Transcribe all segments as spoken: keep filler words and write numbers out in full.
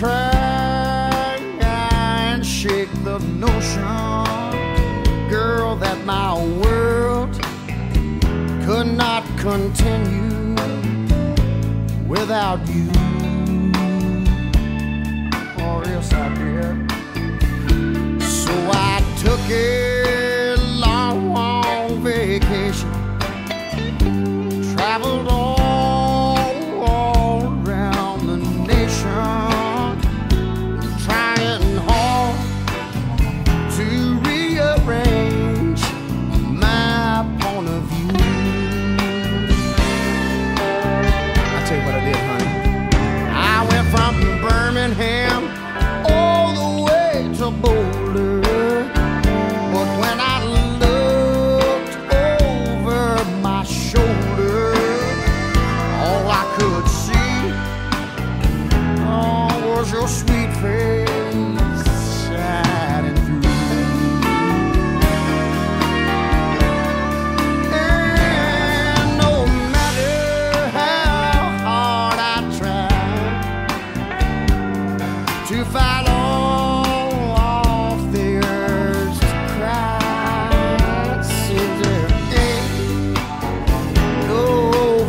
try and shake the notion, girl, that my world could not continue without you. Or else I did. So I took a long, long vacation, traveled all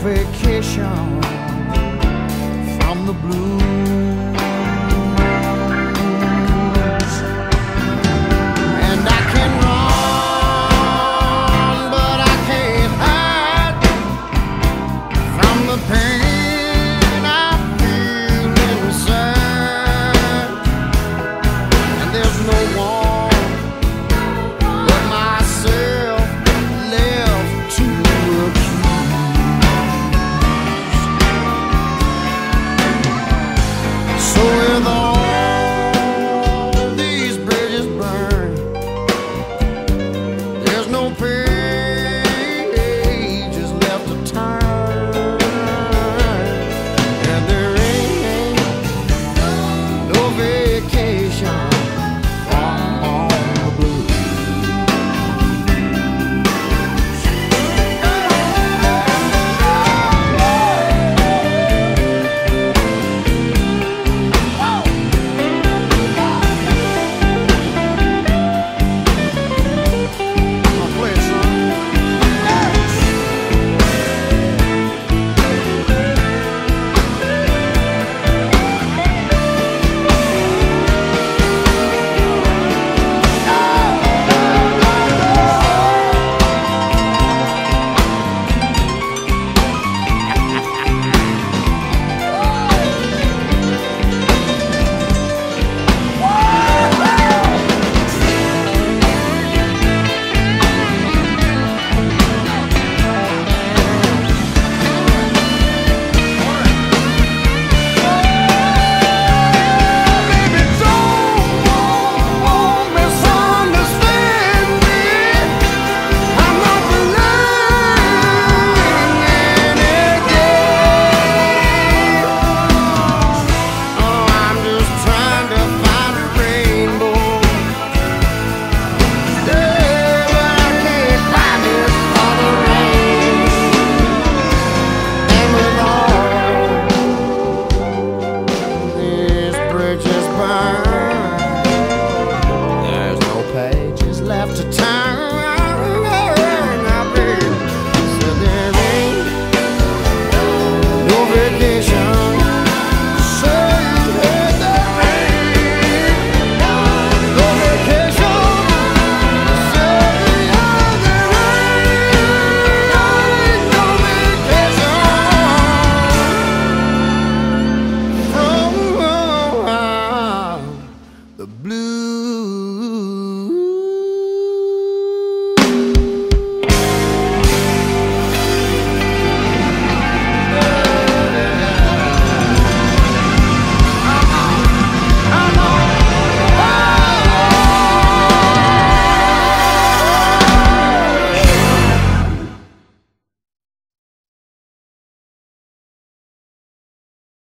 vacation.